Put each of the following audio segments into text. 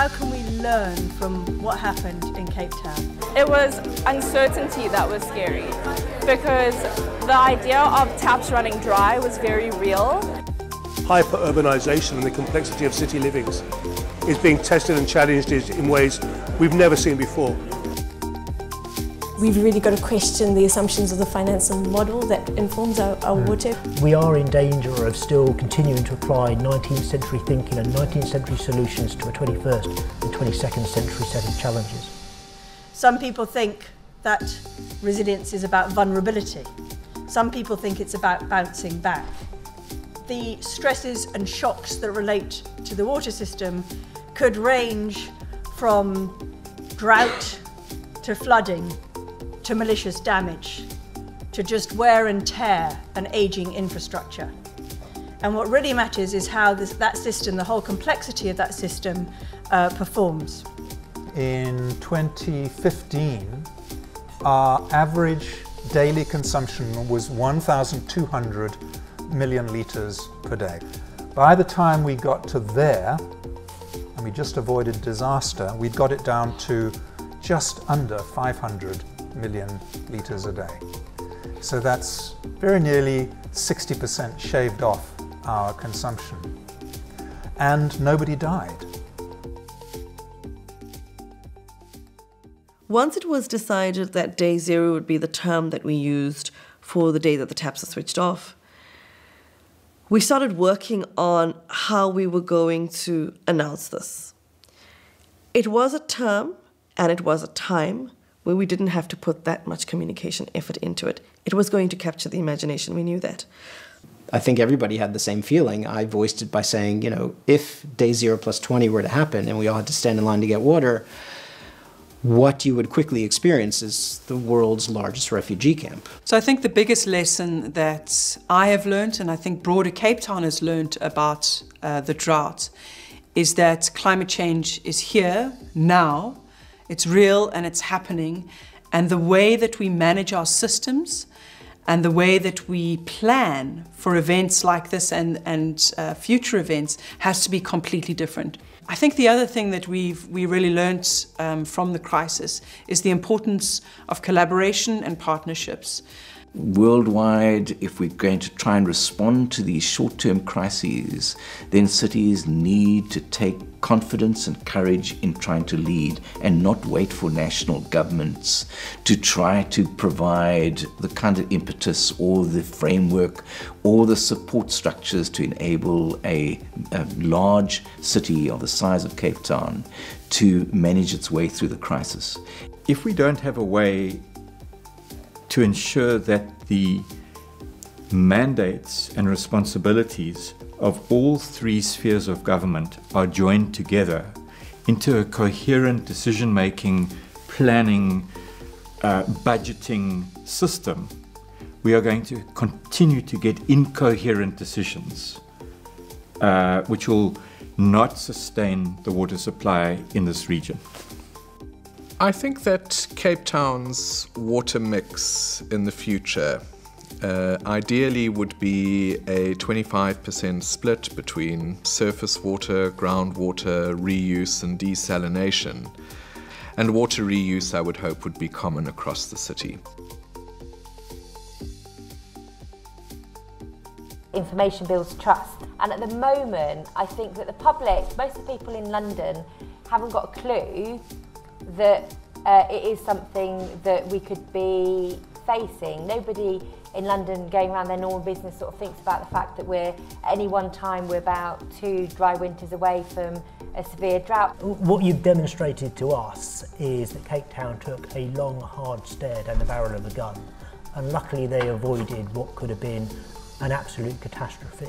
How can we learn from what happened in Cape Town? It was uncertainty that was scary, because the idea of taps running dry was very real. Hyper-urbanisation and the complexity of city livings is being tested and challenged in ways we've never seen before. We've really got to question the assumptions of the finance and model that informs our water. We are in danger of still continuing to apply 19th century thinking and 19th century solutions to a 21st and 22nd century set of challenges. Some people think that resilience is about vulnerability. Some people think it's about bouncing back. The stresses and shocks that relate to the water system could range from drought to flooding, to malicious damage, to just wear and tear and ageing infrastructure. And what really matters is how that system, the whole complexity of that system, performs. In 2015, our average daily consumption was 1,200 million litres per day. By the time we got to there, and we just avoided disaster, we'd got it down to just under 500 million litres a day. So that's very nearly 60% shaved off our consumption. And nobody died. Once it was decided that Day Zero would be the term that we used for the day that the taps are switched off, we started working on how we were going to announce this. It was a term and it was a time where we didn't have to put that much communication effort into it. It was going to capture the imagination, we knew that. I think everybody had the same feeling. I voiced it by saying, you know, if Day Zero plus 20 were to happen and we all had to stand in line to get water, what you would quickly experience is the world's largest refugee camp. So I think the biggest lesson that I have learned, and I think broader Cape Town has learned about the drought, is that climate change is here, now. It's real and it's happening, and the way that we manage our systems and the way that we plan for events like this and future events has to be completely different. I think the other thing that we really learned from the crisis is the importance of collaboration and partnerships. Worldwide, if we're going to try and respond to these short-term crises, then cities need to take confidence and courage in trying to lead and not wait for national governments to try to provide the kind of impetus or the framework or the support structures to enable a large city of the size of Cape Town to manage its way through the crisis. If we don't have a way to ensure that the mandates and responsibilities of all three spheres of government are joined together into a coherent decision-making, planning, budgeting system, we are going to continue to get incoherent decisions, which will not sustain the water supply in this region. I think that Cape Town's water mix in the future ideally would be a 25% split between surface water, groundwater, reuse and desalination. And water reuse, I would hope, would be common across the city. Information builds trust. And at the moment, I think that the public, most of the people in London, haven't got a clue that it is something that we could be facing. Nobody in London going around their normal business sort of thinks about the fact that we're, at any one time, we're about 2 dry winters away from a severe drought. What you've demonstrated to us is that Cape Town took a long, hard stare down the barrel of a gun, and luckily they avoided what could have been an absolute catastrophe.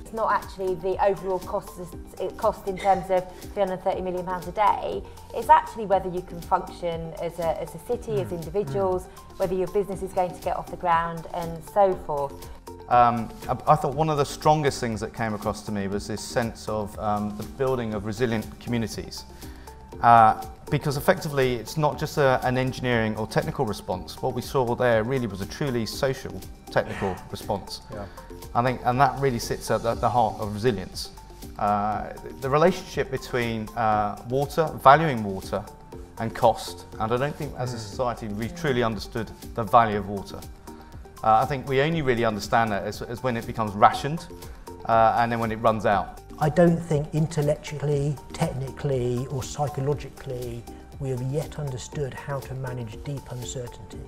It's not actually the overall cost in terms of £330 million a day. It's actually whether you can function as a city, as individuals, whether your business is going to get off the ground and so forth. I thought one of the strongest things that came across to me was this sense of the building of resilient communities. Because effectively it's not just an engineering or technical response. What we saw there really was a truly social, technical response. Yeah. I think, and that really sits at the heart of resilience. the relationship between water, valuing water, and cost. And I don't think as a society we've truly understood the value of water. I think we only really understand that as when it becomes rationed and then when it runs out. I don't think intellectually, technically or psychologically we have yet understood how to manage deep uncertainty.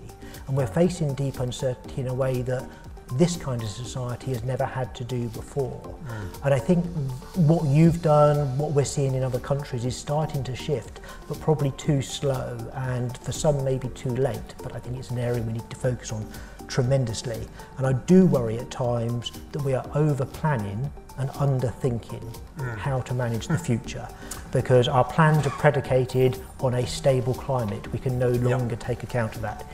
And we're facing deep uncertainty in a way that this kind of society has never had to do before. And I think what you've done, what we're seeing in other countries is starting to shift, but probably too slow and for some maybe too late. But I think it's an area we need to focus on tremendously. And I do worry at times that we are over planning and underthinking how to manage the future, because our plans are predicated on a stable climate. We can no longer take account of that.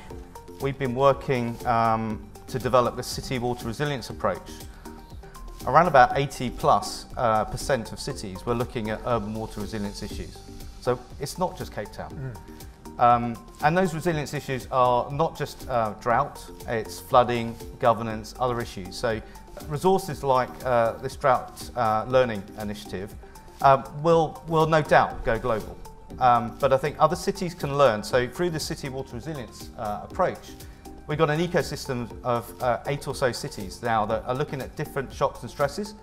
We've been working to develop the City Water Resilience Approach. Around about 80% of cities were looking at urban water resilience issues. So it's not just Cape Town. And those resilience issues are not just drought, it's flooding, governance, other issues. So resources like this Drought Learning Initiative will no doubt go global. But I think other cities can learn. So through the City Water Resilience approach, we've got an ecosystem of 8 or so cities now that are looking at different shocks and stresses,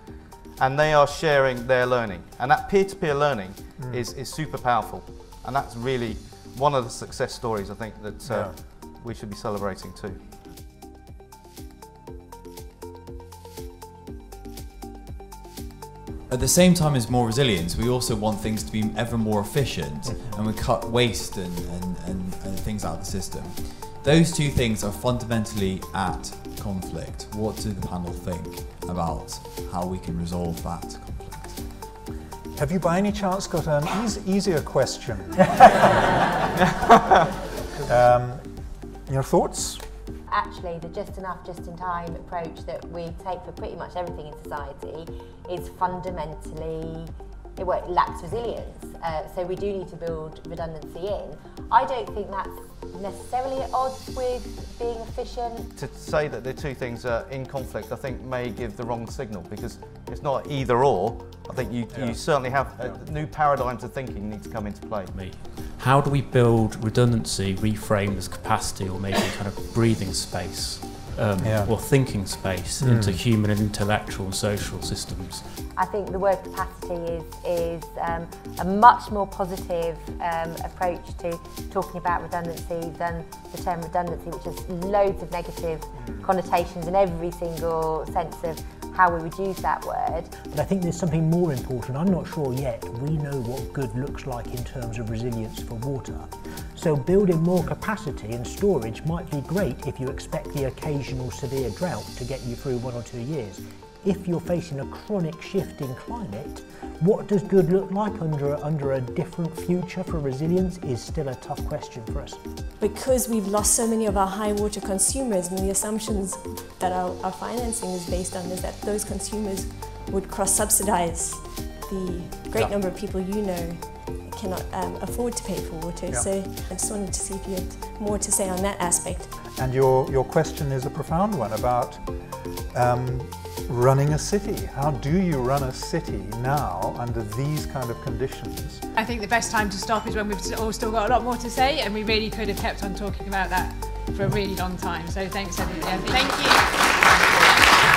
and they are sharing their learning. And that peer-to-peer learning is super powerful. And that's really one of the success stories I think that we should be celebrating too. At the same time as more resilience, we also want things to be ever more efficient, and we cut waste and things out of the system. Those two things are fundamentally at conflict. What do the panel think about how we can resolve that conflict? Have you by any chance got an easier question? Your thoughts? Actually, the just enough, just in time approach that we take for pretty much everything in society is fundamentally, well, it lacks resilience. So we do need to build redundancy in. I don't think that's necessarily at odds with being efficient. To say that the two things are in conflict, I think may give the wrong signal, because it's not either or. I think you certainly have new paradigms of thinking need to come into play. How do we build redundancy, reframe as capacity, or maybe kind of breathing space or thinking space into human and intellectual and social systems? I think the word capacity is a much more positive approach to talking about redundancy than the term redundancy, which has loads of negative connotations in every single sense of how we would use that word. But I think there's something more important. I'm not sure yet we know what good looks like in terms of resilience for water. So building more capacity and storage might be great if you expect the occasional severe drought to get you through 1 or 2 years. If you're facing a chronic shift in climate, what does good look like under a different future for resilience is still a tough question for us. Because we've lost so many of our high water consumers, and the assumptions that our financing is based on is that those consumers would cross-subsidise the great number of people you know cannot afford to pay for water. So I just wanted to see if you had more to say on that aspect. And your question is a profound one about running a city. How do you run a city now under these kind of conditions? I think the best time to stop is when we've all still got a lot more to say, and we really could have kept on talking about that for a really long time. So thanks everybody. Thank you.